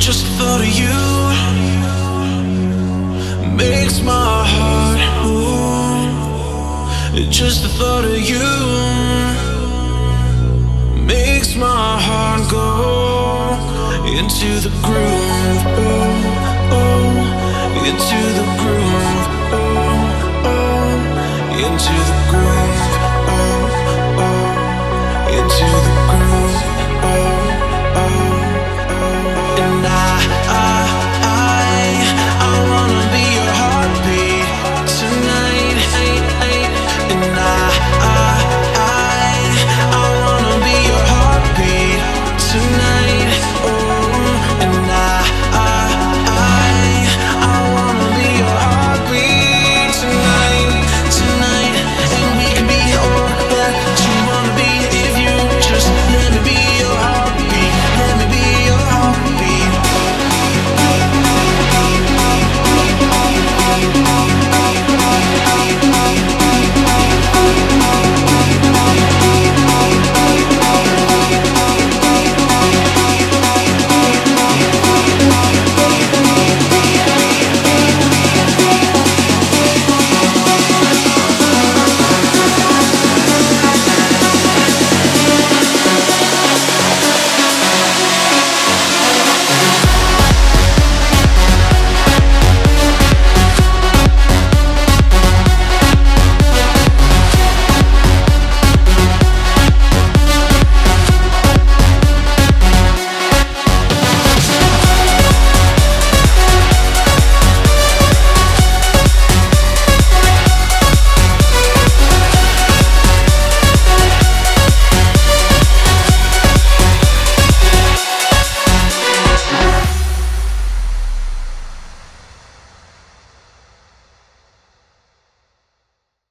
Just the thought of you makes my heart warm. Just the thought of you makes my heart go into the groove, oh, oh, into the groove, oh, oh, into the groove.